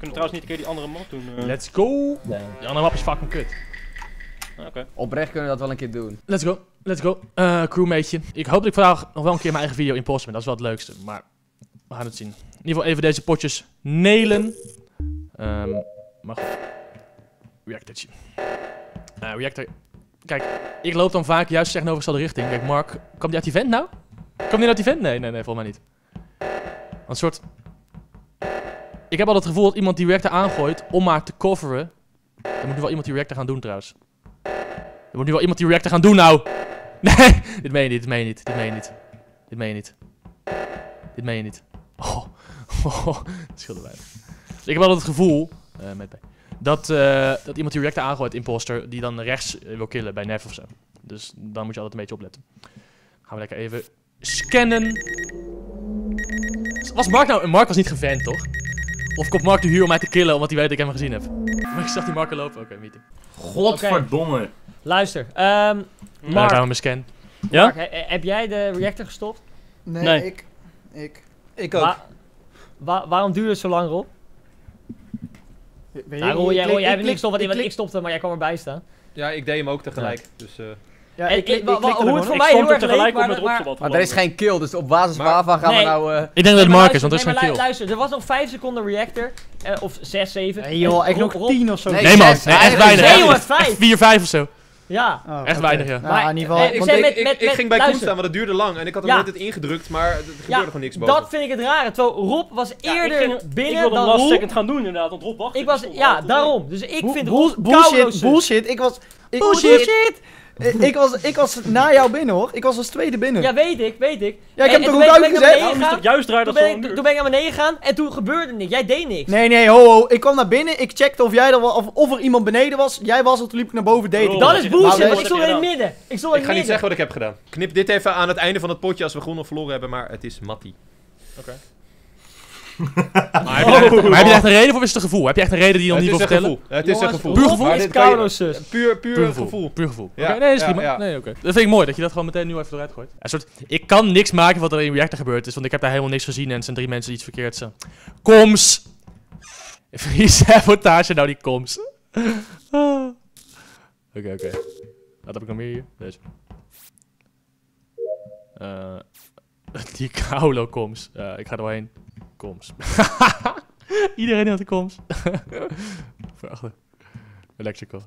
Kunnen we trouwens niet een keer die andere map doen? Let's go! Nee. Die andere map is fucking kut. Okay. Oprecht kunnen we dat wel een keer doen. Let's go, let's go. Crewmateje. Ik hoop dat ik vandaag nog wel een keer mijn eigen video impost ben. Dat is wel het leukste, maar we gaan het zien. In ieder geval even deze potjes nelen. Maar goed. Reactortje. Reactor. Kijk, ik loop dan vaak juist tegenovergestelde richting. Kijk, Mark, kwam die uit die vent nou? Kwam die uit die vent? Nee, volgens mij niet. Want een soort... Ik heb altijd het gevoel dat iemand die reactor aangooit om maar te coveren. Dan moet nu wel iemand die reactor gaan doen trouwens. Er moet nu wel iemand die reactor gaan doen nou! Nee! Dit meen je niet, dit meen je niet, dit meen je niet. Dit meen je niet. Dit meen je niet. Oh, dat scheelde bijna. Dus ik heb altijd het gevoel... Dat iemand die reactor aangooit, imposter, die dan rechts wil killen bij Nef of zo. Dus dan moet je altijd een beetje opletten. Gaan we lekker even scannen. Was Mark nou... Mark was niet gevent, toch? Of komt Mark nu hier om mij te killen, omdat hij weet dat ik hem gezien heb? Maar ik zag die Mark lopen. Oké, meeting. Godverdomme. Okay. Luister, Mark. Gaan we scan. Ja? Mark, heb jij de reactor gestopt? Nee. Ik ook. Waarom duurde het zo lang, Rob? Nou, Roel, jij hebt niks stoppen, want ik stopte, maar jij kwam erbij staan. Ja, ik deed hem ook tegelijk, dus... Ja, hoe het voor mij heel erg leek, maar er is geen kill, dus op basis waarvan gaan we nou... Ik denk dat het Mark is, want er is geen kill. Luister, er was nog 5 seconden reactor, of 6, 7... Nee joh, echt nog 10 of zo. Nee man, echt weinig. 4, 5 of zo. Ja. Echt weinig, ja. Maar in ieder geval... Ik ging bij Koen staan, want dat duurde lang en ik had hem net ingedrukt, maar er gebeurde gewoon niks boven. Dat vind ik het rare, terwijl Rob was eerder binnen dan Roel. Ik wilde hem last second gaan doen inderdaad, want Rob wachtte. Ja, daarom. Dus ik vind Rob bullshit. Bullshit, ik was... Bullshit! Ik was na jou binnen hoor. Ik was als tweede binnen. Ja, weet ik. Ja, ik heb hem toch ook uitgezet? Toen ben ik naar beneden gegaan en toen gebeurde niks. Jij deed niks. Nee, ho. Ik kwam naar binnen. Ik checkte of jij of er iemand beneden was. Jij was er, toen liep ik naar boven, deed ik. Dat is bullshit, want ik stond in het midden. Ik ga niet zeggen wat ik heb gedaan. Knip dit even aan het einde van het potje als we groen of verloren hebben, maar het is Matty. Oké. Maar heb je echt een reden of is het een gevoel? Heb je echt een reden die je nog niet wil vertellen? Het is een gevoel. Puur gevoel is Kaulosus. Puur gevoel. Puur gevoel. Ja. Okay, nee, dat is prima. Ja. Nee, okay. Dat vind ik mooi, dat je dat gewoon meteen nu even eruit gooit. Een soort, ik kan niks maken wat er in reactor gebeurd is, want ik heb daar helemaal niks gezien en zijn 3 mensen iets verkeerds. Koms! Wie sabotage nou die koms? Oké. Wat heb ik nog meer hier? Deze. Die Kaulo koms. Ik ga er wel heen. Koms. Iedereen had de koms. Verachter. Electrical.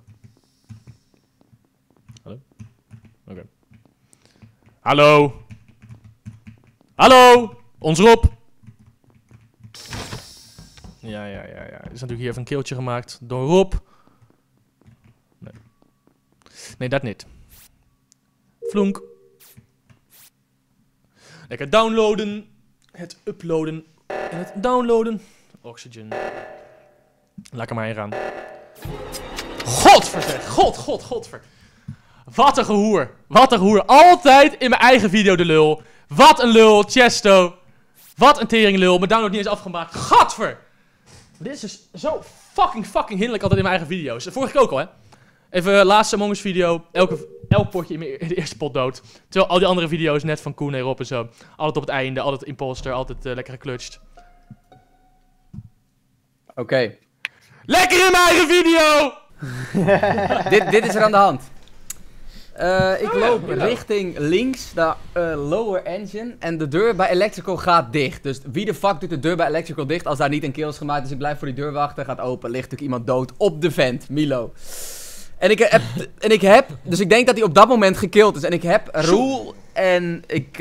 Hallo? Oké. Hallo? Hallo? Ons Rob! Ja. Er is natuurlijk hier even een keeltje gemaakt door Rob. Nee, dat niet. Flonk. Lekker downloaden. Het uploaden. En het downloaden. Oxygen. Laat er maar in gaan. Godver. Wat een gehoer. Altijd in mijn eigen video de lul. Wat een lul, Tiësto. Wat een teringlul. Mijn download niet eens afgemaakt. Gadver. Dit is dus zo fucking hinderlijk altijd in mijn eigen video's. Vorige keer ook al, hè. Even laatste Among Us video. Elk potje in de eerste pot dood. Terwijl al die andere video's net van Koen en Rob en zo. Altijd op het einde, altijd imposter, altijd lekker geclutcht. Oké. Lekker in mijn eigen video! dit is er aan de hand. Ik loop richting links, naar lower engine. En de deur bij electrical gaat dicht. Dus wie de fuck doet de deur bij electrical dicht als daar niet een kill is gemaakt? Dus ik blijf voor die deur wachten, gaat open. Ligt natuurlijk iemand dood op de vent, MILO. Dus ik denk dat hij op dat moment gekild is. En ik heb Roel en ik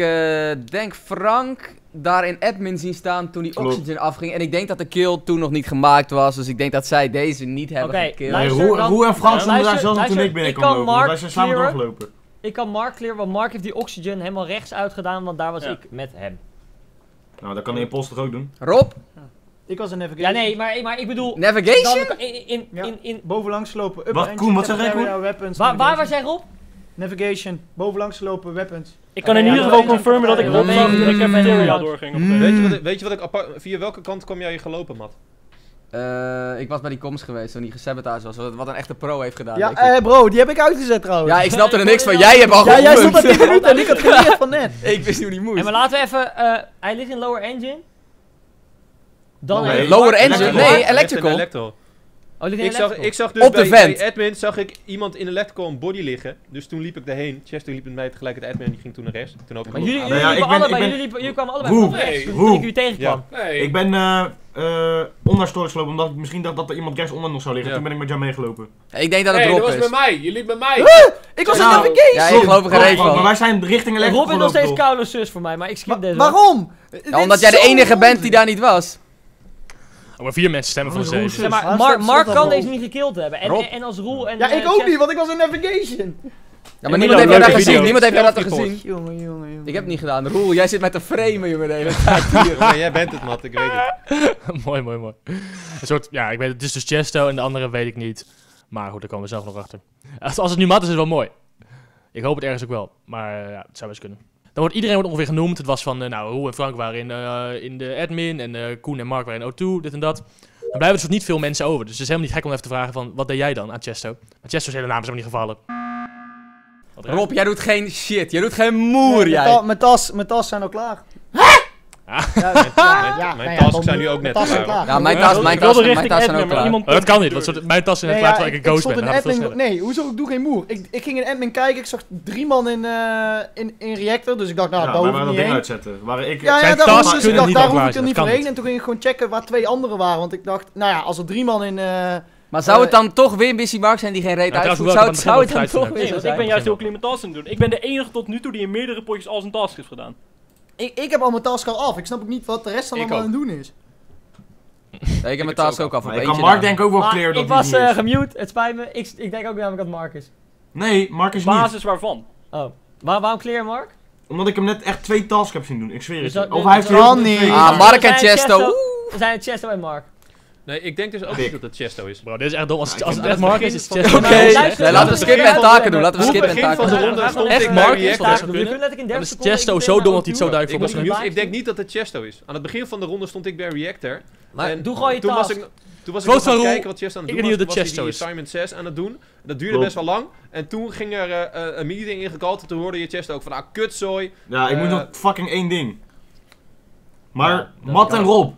denk Frank daar in admin zien staan toen die oxygen afging. En ik denk dat de kill toen nog niet gemaakt was. Dus ik denk dat zij deze niet hebben gekild. Roel en Frank stonden daar zelfs toen ik binnen kwam lopen. Wij zijn samen doorgelopen. Ik kan Mark clearen, want Mark heeft die oxygen helemaal rechts uitgedaan. Want daar was ik met hem. Nou, dat kan de imposter toch ook doen. Rob? Ja. Ik was een navigation. Ja, nee, maar ik bedoel... Navigation? Bovenlangs lopen. Wat, Koen, wat zeg jij, Koen? Waar was jij, Rob? Navigation. Bovenlangs lopen, weapons. Ik kan in ieder geval confirmen dat ik Rob zag dat ik cafeteria doorging. Weet je wat ik apart... Via welke kant kwam jij gelopen, Matt? Ik was bij die comms geweest toen die gesabotage was. Wat een echte pro heeft gedaan. Ja, bro, die heb ik uitgezet trouwens. Ja, ik snap er niks van. Jij hebt al gehoord. Ja, jij stond al 10 minuten en ik had geleerd van net. Ik wist niet hoe die moest. Maar laten we even... Hij ligt in lower engine. Dan nee. Lower engine? Nee, electrical. Electro. Oh, ik zag dus op de bij admin zag ik iemand in electrical een body liggen. Dus toen liep ik daarheen. Chester liep met mij tegelijkertijd admin en die ging toen naar rechts. Toen ook jullie kwamen allebei op rechts. Toen ik u tegenkwam. Ja. Nee. Ik ben onder storage gelopen omdat ik misschien dacht dat er iemand rechts onder nog zou liggen. Ja. Toen ben ik met jou meegelopen. Ja, ik denk dat het Rob is. Dat was met mij. Je liep met mij. Ik was in navigation. Ja, ik geloof er geen reet van. Maar wij zijn richting electrical. Rob is nog steeds koude zus voor mij, maar ik skip deze. Waarom? Omdat jij de enige bent die daar niet was. Oh, maar 4 mensen stemmen voor de zee. Mark kan deze niet gekild hebben. En als Roel en... Ja, ik ook niet, want ik was in navigation. Ja, maar niemand heeft jou dat gezien. Niemand heeft jou dat gezien. Jongen. Ik heb het niet gedaan. Roel, jij zit met de frame, jongen, de hele tijd hier. Maar jij bent het, Matt. Ik weet het. Mooi. Een soort... Ja, ik weet het. Het is dus Tiësto en de andere weet ik niet. Maar goed, daar komen we zelf nog achter. Als het nu Matt is, is het wel mooi. Ik hoop het ergens ook wel. Maar ja, het zou wel eens kunnen. Dan wordt iedereen ongeveer genoemd. Het was van, nou, Roel en Frank waren in de admin en Koen en Mark waren in O2, dit en dat. Dan blijven er dus niet veel mensen over. Dus het is helemaal niet gek om even te vragen van, wat deed jij dan aan Tiësto? Maar Chesto's hele naam is helemaal niet gevallen. Rob, jij doet geen shit. Jij doet geen moer, ja, jij. Mijn tas zijn al klaar. Hè? Ja, mijn tas zijn nu ook net klaar. Ja, mijn tas zijn ook klaar. Dat kan niet, want mijn tas zijn net klaar terwijl ik een ghost ben. Nee, hoezo? Ik doe geen moer. Ik ging in admin kijken, ik zag 3 man in reactor, dus ik dacht, nou, daar hoef ik niet heen. Uitzetten. Daar hoef ik er niet voor heen. En toen ging ik gewoon checken waar 2 anderen waren, want ik dacht, nou ja, als er 3 man in... Maar zou het dan toch weer Missy Mark zijn die geen reet uitvoert? Zou het dan toch weer zijn? Ik ben juist heel clean mijn tas aan het doen. Ik ben de enige tot nu toe die in meerdere potjes al zijn task heeft gedaan. Ik heb al mijn task al af. Ik snap ook niet wat de rest dan allemaal aan het doen is. Ja, ik heb mijn task ook af. Ik kan Mark denk ook wel clear dat ik was gemute. Het spijt me. Ik denk ook namelijk dat Mark is. Nee, Mark is niet. Basis waarvan? Oh. Waarom clear Mark? Omdat ik hem net echt 2 tasks heb zien doen. Ik zweer het. Of hij heeft niet. Ah, Mark en Tiësto. We zijn Tiësto en Mark. Nee, ik denk dus ook niet dat het Tiësto is. Bro, dit is echt dom. Als het echt Mark is, is het Tiësto. Oké, laten we skip en taken doen. Laten we skip en taken doen. Echt Mark is dan is Tiësto zo dom dat hij het zo duidelijk voor ons gaat. Ik denk niet dat het Tiësto is. Aan het begin van de ronde stond ik bij Reactor. En toen was ik nog aan het kijken wat Tiësto aan het doen was. Toen was hij die assignment 6 aan het doen. Dat duurde best wel lang. En toen ging er een meeting ingekald. En toen hoorde je Tiësto ook van, ah, kutzooi. Ja, ik moet nog fucking 1 ding. Maar, Matt en Rob.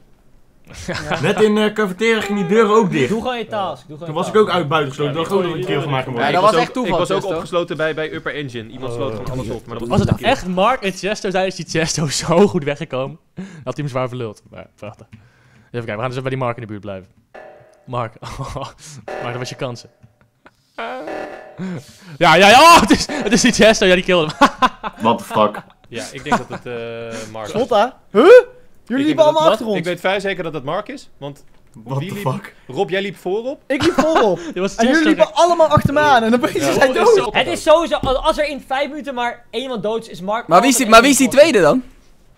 Ja. Net in cafeteria ging die deuren ook dicht. Doe gewoon je task. Toen was ik ook uit buitengesloten. Ja, dat een keer van maken. Ja, dat was echt toeval. Ik was ook opgesloten bij Upper Engine. Iemand sloot gewoon alles op. Maar dat was het echt Mark en Tiësto zijn, is die Tiësto zo goed weggekomen. Dat hij hem zwaar verlult. Maar prachtig. Even kijken, we gaan dus even bij die Mark in de buurt blijven. Mark. Mark, dat was je kansen. Ja. Oh, het is die Tiësto. Ja, die killde hem. What the fuck. Ja, ik denk dat het Mark is. Slotta? Huh? Jullie liepen allemaal achter ons. Ik weet vrij zeker dat het Mark is, want... What the fuck? Rob, jij liep voorop? Ik liep voorop. En jullie liepen allemaal achter me aan en dan begint hij dood. Het is sowieso, als er in 5 minuten maar iemand dood is Mark... Maar wie is die tweede dan?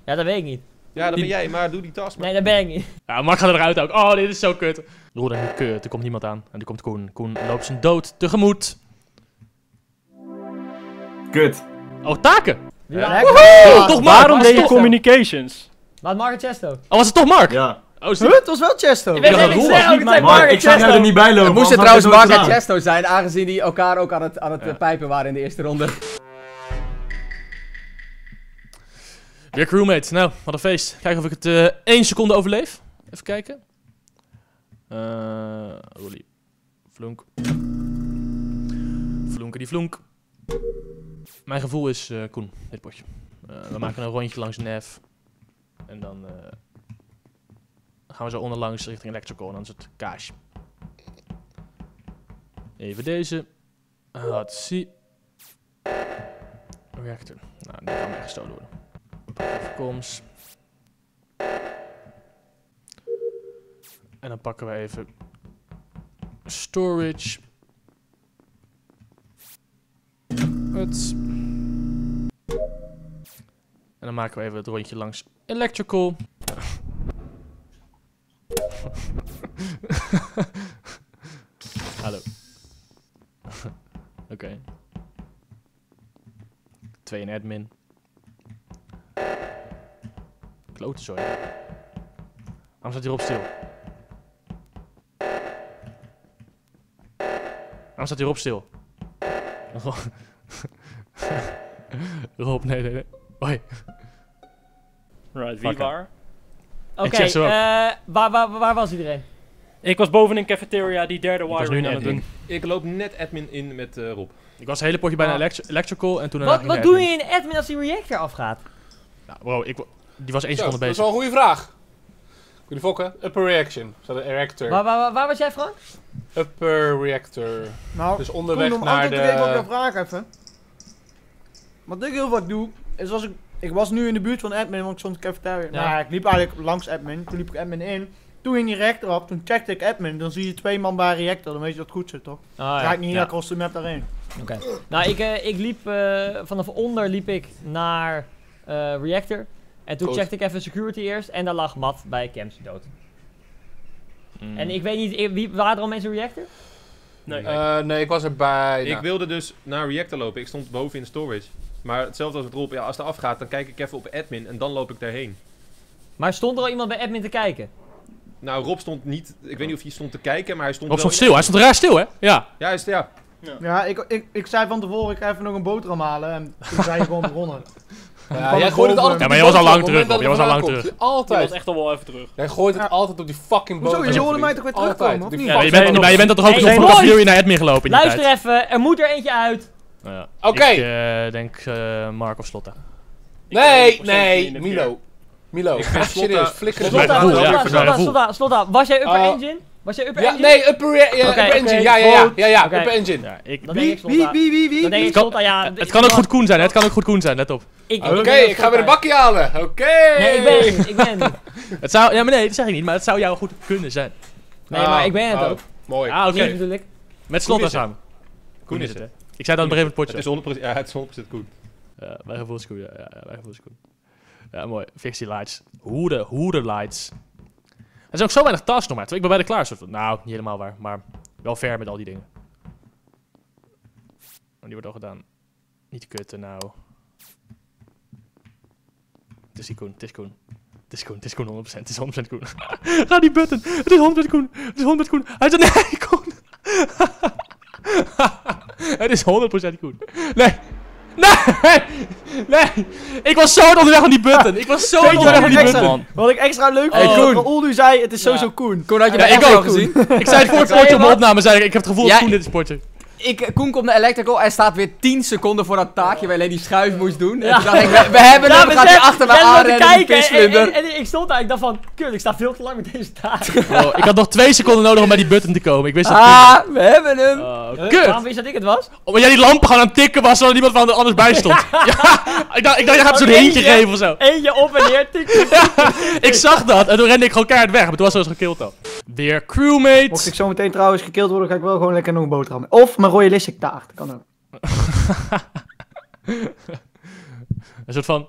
Ja, dat weet ik niet. Ja, dat ben jij, maar doe die tas maar. Nee, dat ben ik niet. Ja, Mark gaat eruit ook. Oh, dit is zo kut. Roel denkt, kut, er komt niemand aan. En er komt Koen. Koen loopt zijn dood tegemoet. Kut. Oh, taken! Toch waarom deed je communications? Maar Mark en Tiësto. Oh, was het toch Mark? Ja. Oh, het was wel Tiësto. Ik zag jou er niet bij lopen. Het moesten trouwens Mark en Tiësto zijn, aangezien die elkaar ook aan het pijpen waren in de eerste ronde. Weer crewmate. Nou, wat een feest. Kijken of ik het 1 seconde overleef. Even kijken. Rolly. Flunk. Flunker die flunk. Mijn gevoel is Koen, dit potje. We maken een rondje langs Nef. En dan gaan we zo onderlangs richting Electrical en dan is het cash. Even deze. Let's see. Reactor. Nou, die kan weer gestolen worden. Overkomst. En dan pakken we even storage. Huts. En dan maken we even het rondje langs Electrical. Hallo. Oké. 2 in admin. Klote, sorry. Waarom staat hij erop stil? Waarom staat hij erop stil? Rob, nee. Hoi. Right, wie waar? Oké, waar was iedereen? Ik was boven in cafeteria die derde wiring aan het doen. Ik loop net admin in met Rob. Ik was een hele potje bijna electrical en toen... Wat doe je in admin als die reactor afgaat? Nou, wow, die was 1 seconde bezig. Dat is wel een goede vraag. Kun je fokken? Upper reaction. Dus de reactor. Waar was jij, Frank? Upper reactor. Nou, dus onderweg naar de... Nou, antwoord ik op jouw vraag even. Wat ik heel vaak doe, is als ik was nu in de buurt van admin, want ik stond in de cafeteria. Ja. Maar ik liep eigenlijk langs admin, toen liep ik admin in. Toen ging die reactor op, toen checkte ik admin, dan zie je 2 man bij reactor, dan weet je dat het goed zit, toch? Dan ga ik niet naar kosten map daarheen. Oké. Nou, ik liep vanaf onder liep ik naar reactor. En toen checkte ik even security eerst en daar lag Matt bij Camps dood. Mm. En ik weet niet, waren er al mensen in reactor? Nee. Nee, ik was erbij. Ik wilde dus naar reactor lopen, ik stond boven in storage. Maar hetzelfde als het Rob, ja, als het afgaat, dan kijk ik even op admin en dan loop ik daarheen. Maar stond er al iemand bij admin te kijken? Nou, Rob stond niet, ik weet niet of hij stond te kijken, maar hij stond stil, hij stond raar stil, hè? Ja. Ja, ik zei van tevoren, ik ga even nog een boterham halen en toen zei je gewoon begonnen. Ja, jij gooit het altijd. Ja, maar jij was al lang terug, Rob. Jij was al lang terug. Altijd. Jij was echt al wel even terug. Jij gooit het altijd op die fucking boot. Hoezo? Je hoorde mij toch weer terugkomen, of niet? Ja, je bent er toch ook eens op vanaf jullie naar admin gelopen in die tijd. Luister even, er moet er eentje uit. Oké. Ik denk Mark of Slotta. Nee, Milo. Milo, serieus, flikker. Slotta, was jij upper engine? Was jij upper engine? Nee, upper engine, ja, upper engine. Wie? Het kan ook goed Koen zijn, let op. Oké, ik ga weer een bakje halen, oké. Nee, ik ben het niet. Ja, maar nee, dat zeg ik niet, maar het zou jou goed kunnen zijn. Nee, maar ik ben het ook. Mooi. Ah, oké. Met Slotta samen. Koen is het, hè. Ik zei dat op een gegeven moment potje. Ja, het is 100% Koen. Wij gevoelens Koen, wij gevoelens Koen. Ja, mooi. Fix die lights. Hoe de lights. Er zijn ook zo weinig tasks nog maar. Ik ben bijna klaar. Nou, niet helemaal waar. Maar wel ver met al die dingen. Maar die wordt al gedaan. Niet kutten, nou. Het is die Koen. Het is Koen. Het is Koen. Het is Koen 100%. Het is 100% Koen. Ga die button. Het is 100% Koen. Het is 100% Koen. Hij zei nee, Koen. Het is 100% Koen. Nee. Nee! Ik was zo onderweg aan die button. Ik was zo onderweg aan die button. Wat ik extra leuk vond, Koen. Oldu zei, het is sowieso Koen. Koen had je bij Echo gezien. Ik zei het voor het potje op mijn opname, zei ik heb het gevoel dat Koen dit is potje. Koen komt naar Electrical en staat weer 10 seconden voor dat taakje waar alleen die schuif moest doen. Ja. En toen dacht ik, we hebben hem, we gaan hier achter me aanrennen en pislunder. En ik stond daar, ik dacht van, kut, ik sta veel te lang met deze taak. Oh, ik had nog 2 seconden nodig om bij die button te komen, ik wist dat we hebben hem. Kut. Waarom wist dat ik het was? Omdat jij die lampen gewoon aan het tikken was, zodat niemand van anders bij stond. Ik dacht, je gaat zo'n eentje geven of zo. Eentje op en neer, tikken. Ik zag dat en toen rende ik gewoon keihard weg, maar toen was er eens gekild al. Weer crewmates. Mocht ik zo meteen trouwens gekild worden, ga ik wel gewoon lekker nog een boterham. Of mijn rode lissik taart, kan ook. Een soort van...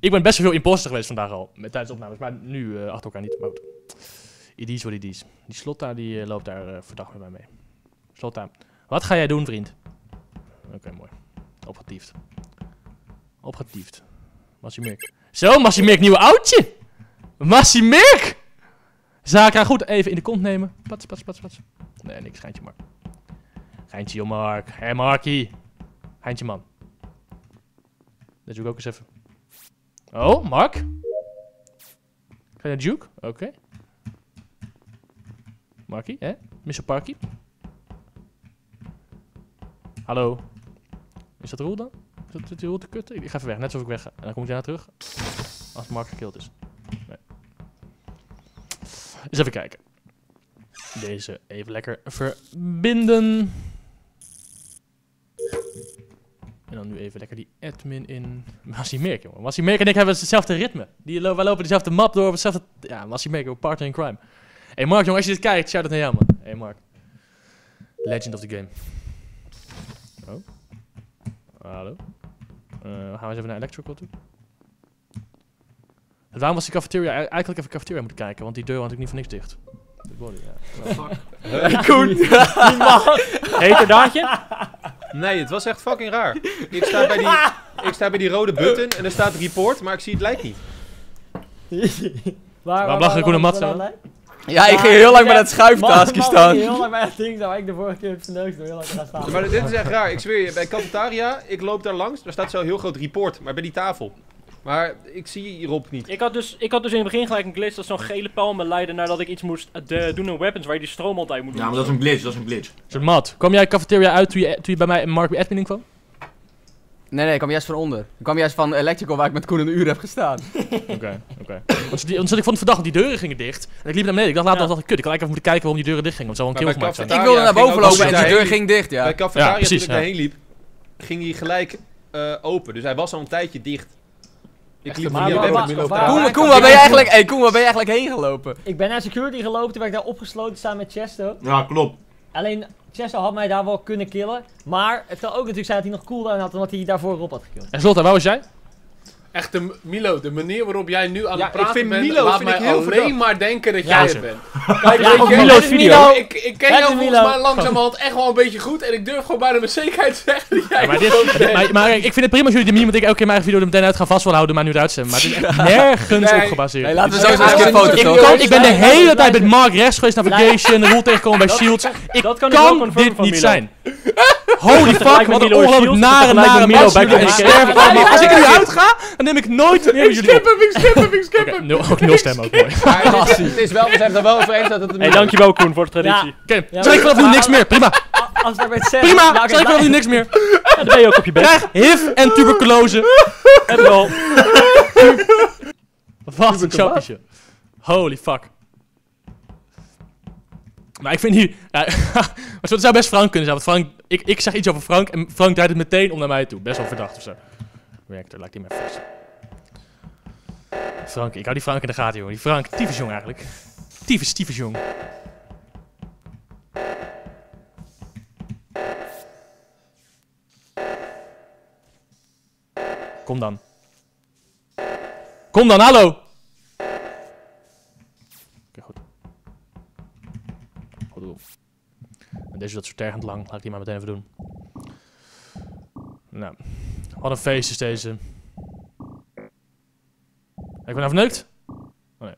Ik ben best wel veel imposter geweest vandaag al, tijdens opnames, maar nu achter elkaar niet. Maar goed. ID's wat ID's. Die Slotta die loopt daar verdacht met mij mee. Slotta, wat ga jij doen, vriend? Oké, mooi. Opgetiefd. Opgetiefd. Massimirk. Zo, Massimirk, nieuwe oudje! Massimirk! Zaak haar goed even in de kont nemen. Pats, pats, pats, pats. Nee, niks. Geintje, Mark. Geintje, joh, Mark. Hé, hey, Markie. Geintje, man. Dat doe ik ook eens even. Oh, Mark. Ga je naar Duke? Oké. Markie, hè? Mr. Parkie. Hallo. Is dat Roel dan? Is dat Roel te kutten? Ik ga even weg. Net alsof ik wegga. En dan kom ik daarna terug. Als Mark gekild is. Nee. Eens even kijken. Deze even lekker verbinden. En dan nu even lekker die admin in. Massimirk, jongen. Massimirk en ik hebben hetzelfde ritme. Wij lopen dezelfde map door. Hetzelfde... Ja, Massimirk, we partner in crime. Hé hey Mark, jongen, als je dit kijkt, shout out naar jou, man. Hé hey Mark. Legend of the game. Oh. Hallo. Gaan we eens even naar Electrical toe. En waarom was die cafeteria? Eigenlijk had ik even cafeteria moeten kijken, want die deur had ik niet voor niks dicht. De body, ja. Fuck. Koen! Die man! Heet er daadje? Nee, het was echt fucking raar. Ik sta bij die rode button en er staat report, maar ik zie het lijkt niet. Waarom lag ik Koen en Mats aan? Ja, ik ging heel lang bij dat schuiftaskje staan. Ik ging heel lang bij dat ding staan, waar ik de vorige keer op zijn neus door heel lang gaan staan. Maar dit is echt raar, ik zweer je. Bij cafetaria, ik loop daar langs, daar staat zo heel groot report, maar bij die tafel. Maar ik zie hierop niet. Ik had dus in het begin gelijk een glitch dat zo'n gele pijl me leidde nadat ik iets moest doen aan weapons waar je die stroom altijd moet doen. Ja, maar dat is een glitch, dat is een glitch. Soort mat, kwam jij cafeteria uit toen je bij mij Mark B. Admin kwam? Nee, ik kwam juist van onder. Ik kwam juist van Electrical waar ik met Koen een uur heb gestaan. Oké. Want ik vond vandaag dat die deuren gingen dicht. En ik liep naar beneden. Ik dacht later, dat ik kut. Ik had eigenlijk even moeten kijken waarom die deuren dicht gingen. Want het zou wel een kill gemaakt zijn. Ik wilde naar boven lopen en die deur ging dicht, ja. Bij cafetaria toen ik daarheen liep, ging hij gelijk open. Dus hij was al een tijdje dicht. Ik liep hier Koen, waar ben je eigenlijk heen gelopen? Ik ben naar security gelopen, toen werd ik daar opgesloten staan met Tiësto. Ja, klopt. Alleen Tiësto had mij daar wel kunnen killen, maar het kan ook natuurlijk zijn dat hij nog cooldown had omdat hij daarvoor Rob had gekillt. En Zoltan, waar was jij? Echt, Milo, de manier waarop jij nu aan het praten bent, laat mij alleen maar denken dat jij er bent. Ik ken jou volgens mij langzamerhand echt wel een beetje goed en ik durf gewoon bijna met zekerheid te zeggen dat jij bent. Maar ik vind het prima als jullie de meme, want ik elke keer mijn eigen video er meteen uit gaan vast wel houden, maar nu eruit zetten. Maar het is echt nergens op gebaseerd. Nee, laten we zo eens een foto doen. Ik ben de hele tijd met Mark rechts geweest, navigation, de rol tegenkomen bij Shields. Ik kan dit niet zijn. Holy fuck, wat een ongelooflijk nare Milo bij ik sterf allemaal. Als ik er nu uit ga, dan neem ik nooit meer jullie op. Ik skip hem. Ook nul stemmen ook mooi. Het is wel, we zijn er wel over eens dat het een Milo is. Dankjewel Koen voor de traditie. Oké, zal ik vanaf nu niks meer, prima. Prima, zal ik vanaf nu niks meer. Dan ben je ook op je bek. Krijg HIV en tuberculose. En wel. Wat een chappiesje. Holy fuck. Maar ik vind hier... Het zou best Frank kunnen zijn, want Frank... Ik zeg iets over Frank en Frank draait het meteen om naar mij toe. Best wel verdacht of zo. Werkt er, laat ik die maar vast. Frank, ik hou die Frank in de gaten, jongen. Die Frank, tyfusjong eigenlijk. Tyfusjong. Kom dan. Kom dan, hallo! Deze dat tergend lang, laat ik die maar meteen even doen. Nou, wat een feest is deze. Ik ben nou verneukt? Oh nee.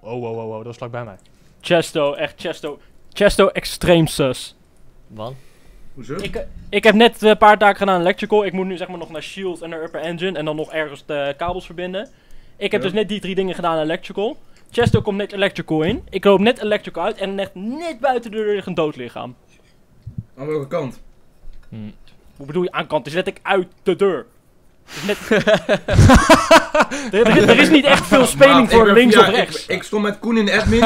Oh, dat was vlak bij mij. Tiësto, echt Tiësto. Tiësto extreem sus. Wat? Hoezo? Ik heb net een paar taken gedaan electrical. Ik moet nu zeg maar nog naar shield en naar upper engine en dan nog ergens de kabels verbinden. Ik heb dus net die 3 dingen gedaan electrical. Tiësto komt net electrical in, ik loop net electrical uit en echt net buiten de deur ligt een doodlichaam. Aan welke kant? Hoe bedoel je aan kant? Dus let ik uit de deur. Dus net... er is niet echt veel speling voor links of rechts. Ik stond met Koen in de admin.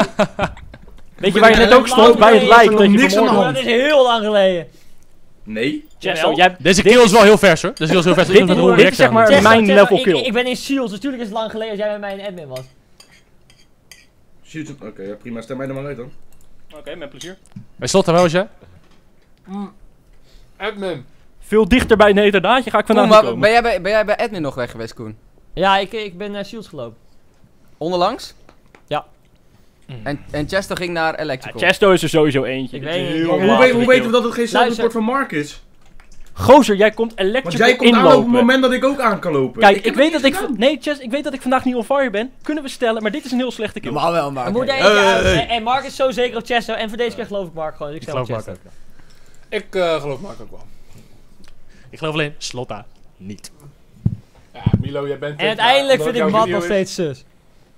Weet je waar je net ook stond? Bij het lijk. Dat is heel lang geleden. Nee. Tiësto, deze kill is wel heel vers hoor. Deze kill is heel vers. Dit is zeg maar mijn level kill. Ik ben in Shields, natuurlijk is het lang geleden als jij met mij in admin was. Oké, ja, prima. Stem mij er maar uit dan. Oké, met plezier. Bij slot, waar was jij? Admin. Veel dichter bij Nederdaadje ga ik vandaan komen. Ben jij bij admin nog weg geweest, Koen? Ja, ik ben naar Shields gelopen. Onderlangs? Ja. En Tiësto ging naar Electrical. Ja, Tiësto is er sowieso eentje. Hoe weten we dat het geen support van Mark is? Gozer, jij komt electrical inlopen. Maar jij komt aan op het moment dat ik ook aan kan lopen. Kijk, ik weet dat ik vandaag niet on fire ben. Kunnen we stellen, maar dit is een heel slechte kill. Maar wel, Mark. En Mark is zo zeker op Tiësto. En voor deze keer geloof ik Mark gewoon. Dus ik geloof Mark ook. Ik geloof Mark ook wel. Ik geloof alleen Slotta niet. Ja, Milo, jij bent... En uiteindelijk vind ik Matt nog steeds sus.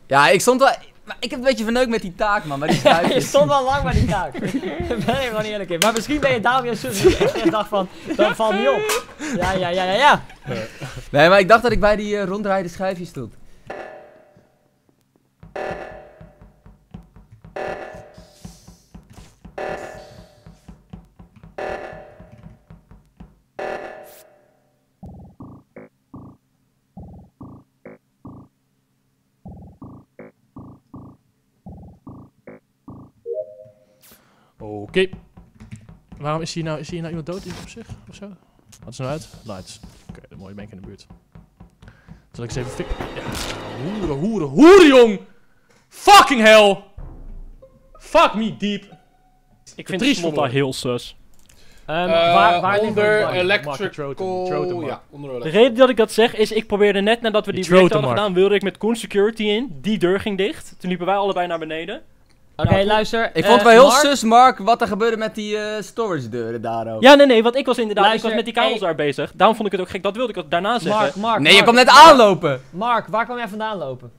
Ja, ik stond wel... Maar ik heb een beetje verneukt met die taak, man. Je stond wel lang bij die taak. Ben ik wel niet eerlijk in. Maar misschien ben je daarom je zus. Ik dacht van, dat valt niet op. Ja. Nee, maar ik dacht dat ik bij die ronddraaide schuifjes stond. Oké. Waarom is hier nou iemand dood op zich? Ofzo? Wat is er nou uit? Lights. Oké, de mooie bank in de buurt. Zal ik ze even fik... Ja. Hoeren, jong! Fucking hell! Fuck me deep! Ik vind die slot al heel sus. Onder electrical... Ja, onder. De reden dat ik dat zeg is, ik probeerde net nadat we die direct hadden gedaan, wilde ik met Koen security in. Die deur ging dicht. Toen liepen wij allebei naar beneden. Oké, luister. Ik vond wel heel sus, Mark, wat er gebeurde met die storage deuren daarook. Ja, nee, want ik was inderdaad ik was met die kabels daar bezig. Daarom vond ik het ook gek, dat wilde ik daarna zeggen. Mark, je kwam net aanlopen. Mark, waar kwam jij vandaan lopen?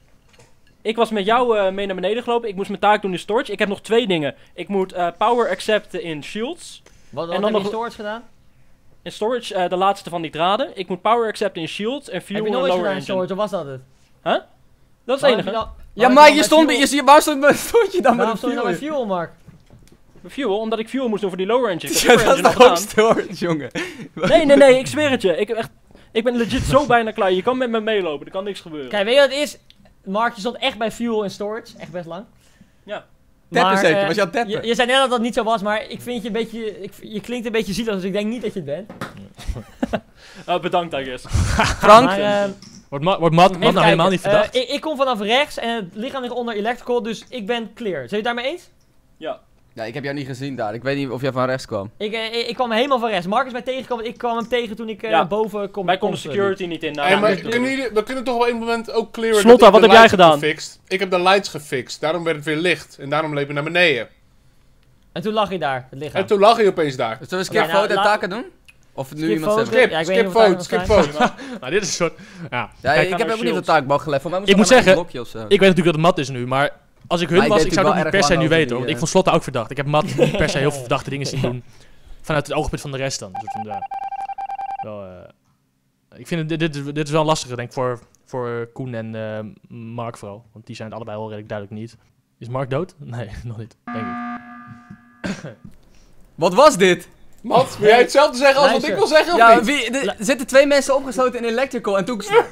Ik was met jou mee naar beneden gelopen. Ik moest mijn taak doen in storage. Ik heb nog twee dingen. Ik moet power accepten in shields. Wat heb je in storage gedaan? In storage, de laatste van die draden. Ik moet power accepten in shields en fuel en lower engine. Heb je nooit gedaan in storage, of was dat het? Huh? Dat is het enige. Ja, maar je stond, waar stond je dan met fuel? Waarom fuel, Mark? Fuel, omdat ik fuel moest doen voor die lower engine. Ja, dat is toch ook storage, jongen? Nee, ik zweer het je. Ik ben legit zo bijna klaar. Je kan met me meelopen, er kan niks gebeuren. Kijk, weet je wat het is? Mark, je stond echt bij fuel en storage. Echt best lang. Ja. Tappen zeker, was je aan het tappen? Je zei net dat dat niet zo was, maar ik vind je een beetje... je klinkt een beetje zielig, dus ik denk niet dat je het bent. Bedankt, I guess. Frank? Wordt Matt nou helemaal niet verdacht? Ik kom vanaf rechts en het lichaam ligt onder electrical, dus ik ben clear. Zijn je het daarmee eens? Ja. Ja, ik heb jou niet gezien daar. Ik weet niet of jij van rechts kwam. Ik kwam helemaal van rechts. Mark is mij tegengekomen, want ik kwam hem tegen toen ik boven kom. Wij konden security niet in. Nou, maar kunnen toch op een moment ook clearen. Slotta, wat heb jij gedaan? Ik heb de lights gefixt. Daarom werd het weer licht. En daarom leep ik naar beneden. En toen lag hij daar, het lichaam. En toen lag hij opeens daar. Dus zullen we skip foto en taken doen? Of nu iemand zegt... Skip vote. Nou, dit is een soort... Ja, ik heb ook niet de taakbal gelegd. Ik moet zeggen, ik weet natuurlijk dat het mat is nu, maar... Als ik hun was, ik zou dat niet per se nu weten hoor. Ik vond Slotta ook verdacht. Ik heb Matt niet per se heel veel verdachte dingen zien doen. Vanuit het oogpunt van de rest dan. Ik vind dit is wel lastiger denk ik voor Koen en Mark vooral. Want die zijn het allebei wel redelijk duidelijk niet. Is Mark dood? Nee, nog niet. Denk ik. Wat was dit? Matt, wil jij hetzelfde zeggen als wat ik wil zeggen of niet? Er zitten twee mensen opgesloten in electrical en toen zat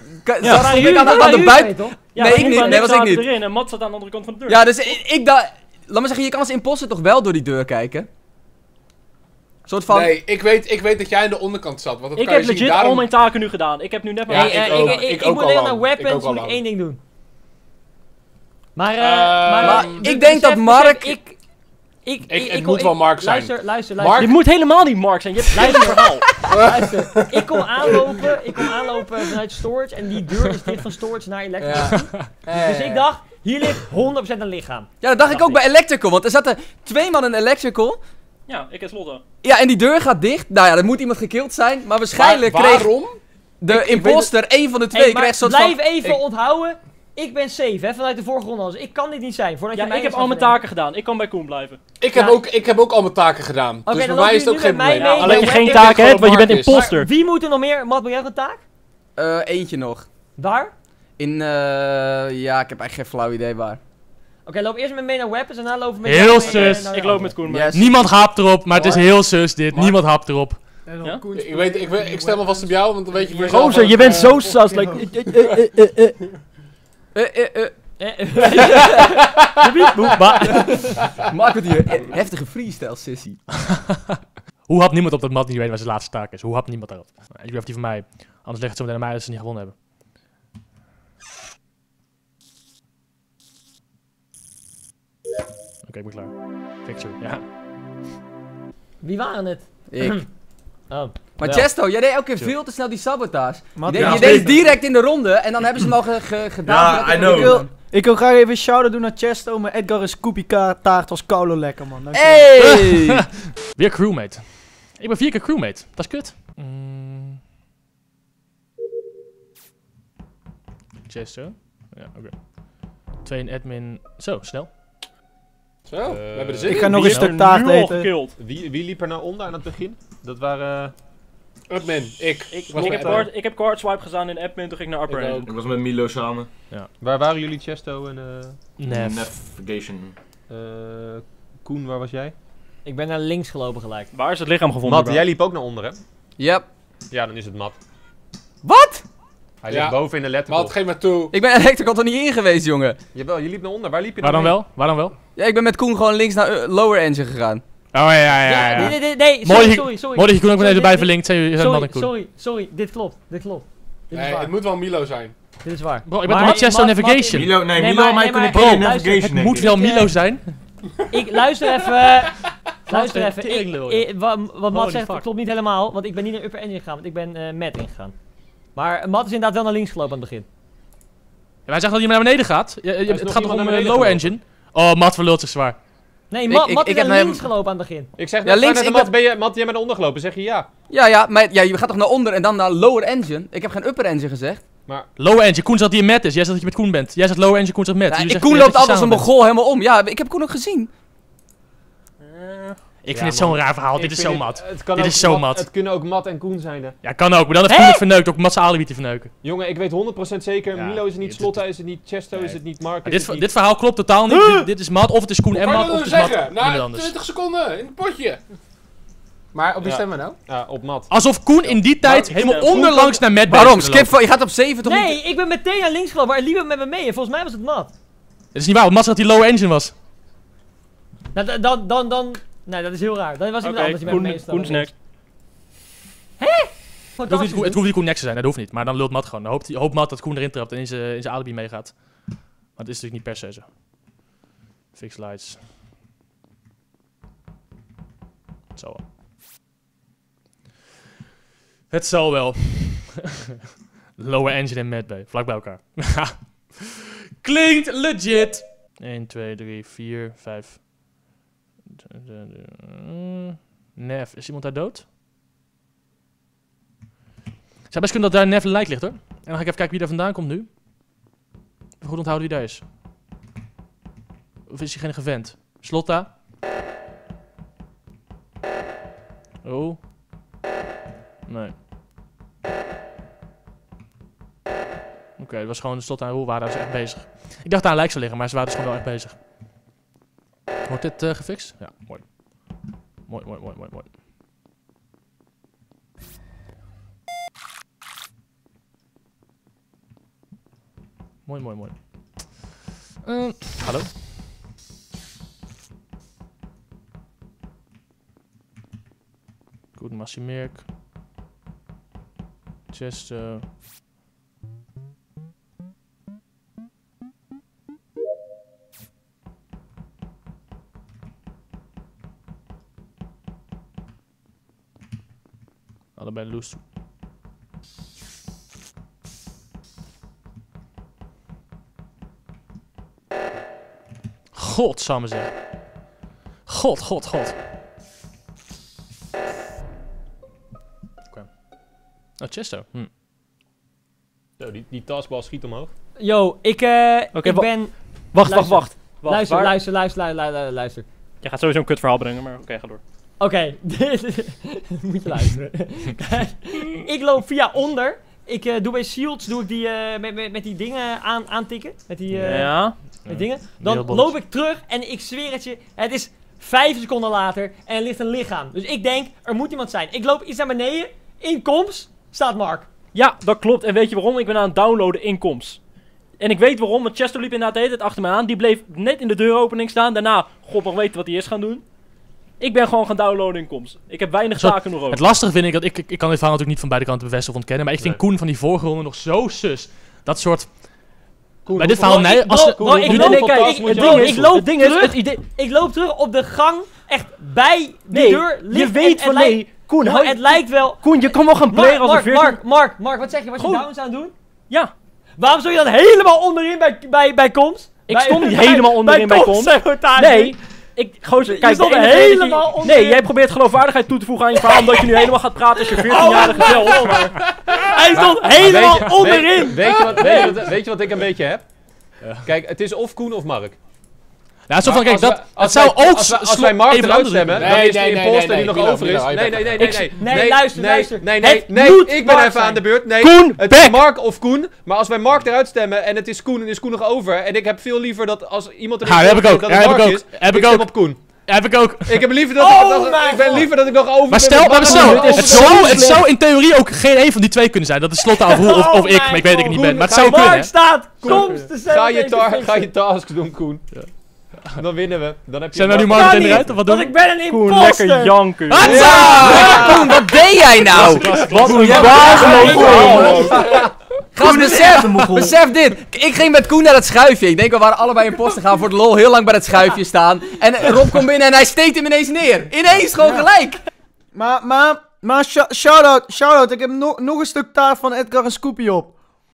ik aan de buiten. Ja, nee, ik was niet. Erin en Matt zat aan de andere kant van de deur. Ja, dus ik dacht... Laat maar zeggen, je kan als imposter toch wel door die deur kijken? Een soort van... Nee, ik weet dat jij aan de onderkant zat. Want dat ik kan heb je legit al mijn taken nu gedaan. Ik heb nu net maar... Ik moet alleen naar weapons en één ding doen. Maar ik denk dat Mark... Het moet wel Mark zijn. Luister. Mark? Je moet helemaal niet Mark zijn, je hebt het verhaal. Luister, ik kom aanlopen vanuit storage en die deur is dicht van storage naar electrical. Ja. Dus ik dacht, hier ligt 100% een lichaam. Ja, dat dacht ik ook bij electrical, want er zaten twee man in electrical. Ja, ik heb Slotta. Ja, en die deur gaat dicht. Nou ja, er moet iemand gekild zijn, maar waarschijnlijk waarom? De imposter, één van de twee, krijgt zo'n blijf van, even onthouden. Ik ben safe, hè, vanuit de vorige ronde. Dus ik kan dit niet zijn. Ja, maar ik heb al mijn taken gedaan. Ik kan bij Koen blijven. Ik heb ook al mijn taken gedaan. Okay, dus voor mij is het ook geen probleem. Ja, alleen geen taken hebt, want je bent imposter. Maar wie moet er nog meer? Matt, ben jij een taak? Eentje nog. Waar? Ja, ik heb eigenlijk geen flauw idee waar. Oké, loop eerst met mee naar weapons en dan lopen we met... Heel sus. Ik loop met Koen mee. Yes. Niemand haapt erop, maar het is heel sus dit. Mark. Niemand haapt erop. Ja? Ik stem alvast op jou, want dan weet je weer... Gozer, je bent zo sus. Mark wordt hier heftige freestyle sissy. Hoe had niemand op dat mat niet weten waar zijn laatste taak is? Hoe had niemand daarop? Ik weet of die van mij. Anders legt het zo meteen naar mij dat ze niet gewonnen hebben. Oké, ik ben klaar. Victory, ja. Wie waren het? Ik. Oh, maar Tiësto, jij deed elke keer veel te snel die sabotage. Je deed het direct in de ronde en dan hebben ze hem al gedaan. Ja, I know. Ik wil graag even een shout-out doen naar Tiësto, maar Edgar is koepie-taart als koulo lekker, man. Hey! Weer crewmate. Ik ben 4 keer crewmate. Dat is kut. Tiësto? Ja, oké. 2 in admin. Zo, snel. Zo, we hebben er zin in. Ik ga nog een stuk taart eten. Wie liep er nou onder aan het begin? Dat waren... Admin, ik heb card swipe gedaan in admin, toen ging ik naar upper end. Ik was met MILO samen. Ja. Waar waren jullie, Tiësto en... Navigation. Koen, waar was jij? Ik ben naar links gelopen gelijk. Waar is het lichaam gevonden? Matt, jij liep ook naar onder, hè? Yep. Ja, dan is het Matt. Wat? Hij liep boven in de letterbox. Matt, geef maar toe. Ik ben electrical er niet in geweest, jongen. Jawel, je liep naar onder. Waar liep je naar Waar dan wel? Ja, ik ben met Koen gewoon links naar lower engine gegaan. Oh ja. Nee, sorry. Mooi dat je Koen ook meteen erbij verlinkt. Sorry, dit klopt. Nee, het moet wel Milo zijn. Dit is waar. Bro, ik ben Tiësto Navigation. Milo en mij kunnen bro, Navigation. Het moet wel Milo zijn. Luister even. Wat Matt zegt klopt niet helemaal, want ik ben niet naar upper engine gegaan, want ik ben Matt ingegaan. Maar Matt is inderdaad wel naar links gelopen aan het begin. Hij zegt dat hij naar beneden gaat. Het gaat toch om lower engine? Oh, Matt verlult zich zwaar. Nee, Matt is naar links gelopen aan het begin. Ik zeg net, ja, links, Matt, jij bent naar onder gelopen, zeg je ja. Ja, maar ja, je gaat toch naar onder en dan naar lower engine? Ik heb geen upper engine gezegd. Maar... Lower engine, Koen zat hier met is. Jij zegt dat je met Koen bent. Jij zegt lower engine, Koen zegt met. Ja, dus Koen loopt altijd als een Mongool helemaal om. Ja, ik heb Koen ook gezien. Ik vind dit zo'n raar verhaal, dit is zo mat. Dit is zo mat. Het kunnen ook Matt en Koen zijn. Hè? Ja, kan ook, maar dan heeft Koen het verneukt, ook Matt's alibi te verneuken. Jongen, ik weet 100% zeker, ja, Milo is het niet, Slotta is het niet, Tiësto is het niet, Mark is het niet. Dit verhaal klopt totaal niet, dit is Matt, of het is Koen en Matt, of het is Matt. Na 20 seconden, in het potje. Maar op wie stemmen we nou? Ja, op Matt. Alsof Koen in die tijd helemaal onderlangs naar Matt. Waarom? Skip, je gaat op 70. Nee, ik ben meteen naar links gelopen, maar hij liep met me mee en volgens mij was het Matt. Het is niet waar, want Matt zat die low engine was. Nou, dan... Nee, dat is heel raar. Dat was iemand anders die met meestal. Koen is next. Hé? Het hoeft niet Koen next te zijn, dat hoeft niet. Maar dan lult Matt gewoon. Dan hoopt Matt dat Koen erin trapt en in zijn alibi meegaat. Maar het is natuurlijk niet per se zo. Fix lights. Het zal wel. Het zal wel. Lower engine en medbay. Vlak bij elkaar. Klinkt legit. 1, 2, 3, 4, 5... Nef, is iemand daar dood? Zou best kunnen dat daar Nef een lijk ligt hoor. En dan ga ik even kijken wie daar vandaan komt nu. Even goed onthouden wie daar is. Of is diegene gevent? Slotta. Oh. Nee. Oké, het was gewoon Slotta en Roel waren daar dus echt bezig. Ik dacht daar een lijk zou liggen, maar ze waren dus gewoon wel echt bezig. Wordt dit gefixt? Ja, mooi. Mooi. Mooi. Hallo? Goed, Massimerk. Tiësto. Allebei loose. God, zou me zeggen. God. Oké. Oh, Tiësto. Zo, die taskbar schiet omhoog. Yo, ik ben... Wacht. Luister. Je gaat sowieso een kut verhaal brengen, maar oké, ga door. Oké, moet je luisteren. Ik loop via onder. Ik doe bij shields, doe ik die met die dingen aantikken. Met die met dingen. Dan loop ik terug en ik zweer het je, het is 5 seconden later en er ligt een lichaam. Dus ik denk, er moet iemand zijn. Ik loop iets naar beneden, in komst staat Mark. Ja, dat klopt. En weet je waarom? Ik ben aan het downloaden in komst. En ik weet waarom, want Tiësto liep inderdaad de hele tijd achter me aan. Die bleef net in de deuropening staan. Daarna, god nog weten wat hij is gaan doen. Ik ben gewoon gaan downloaden in komst. Ik heb weinig zaken nog over. Het lastige vind ik dat ik kan dit verhaal natuurlijk niet van beide kanten bevestigen of ontkennen. Maar ik vind Koen van die vorige ronde nog zo sus. Dat soort... Koen, bij dit verhaal... Nee, ik loop terug op de gang. Echt bij die deur. Je weet van nee. Koen, het lijkt wel... Koen, je kan wel gaan playen als een veertien... Mark, wat zeg je? Was je downs aan het doen? Ja. Waarom zou je dan helemaal onderin bij komst? Ik stond niet helemaal onderin bij komst. Nee. Kijk, je helemaal onder. Nee, jij probeert geloofwaardigheid toe te voegen aan je verhaal, omdat je nu helemaal gaat praten als je 14-jarige zelf. Hij stond helemaal onderin! Weet je wat ik een beetje heb? Ja. Kijk, het is of Koen of Mark. Nou, zo van, kijk, dat zou ook... Als wij Mark eruit stemmen, dan is de imposter die nog over is. Nee, luister. Nee, ik ben even aan de beurt. Nee, het is Mark of Koen. Maar als wij Mark eruit stemmen en het is Koen en is Koen nog over. En ik heb veel liever dat als iemand erin is, dat het Mark is, ik stem op Koen. Heb ik ook. Ik heb liever dat ik nog over ben. Het zou in theorie ook geen een van die twee kunnen zijn. Dat is Slotta of Roel of ik, maar ik weet dat ik niet ben. Maar het zou kunnen. Ga je task doen, Koen. Dan winnen we. Dan heb je zijn we nu Mark meteen eruit of wat doen we? Want ik ben een imposter! Koen, lekker janken. Ja. Koen, wat deed jij nou? Wat een baas. Gast, besef dit. Ik ging met Koen naar het schuifje. Ik denk, we waren allebei imposter, gaan voor de lol heel lang bij het schuifje staan. En Rob komt binnen en hij steekt hem ineens neer. Ineens, gewoon gelijk. Maar shout-out. Ik heb nog een stuk taart van Edgar en Scoopy op.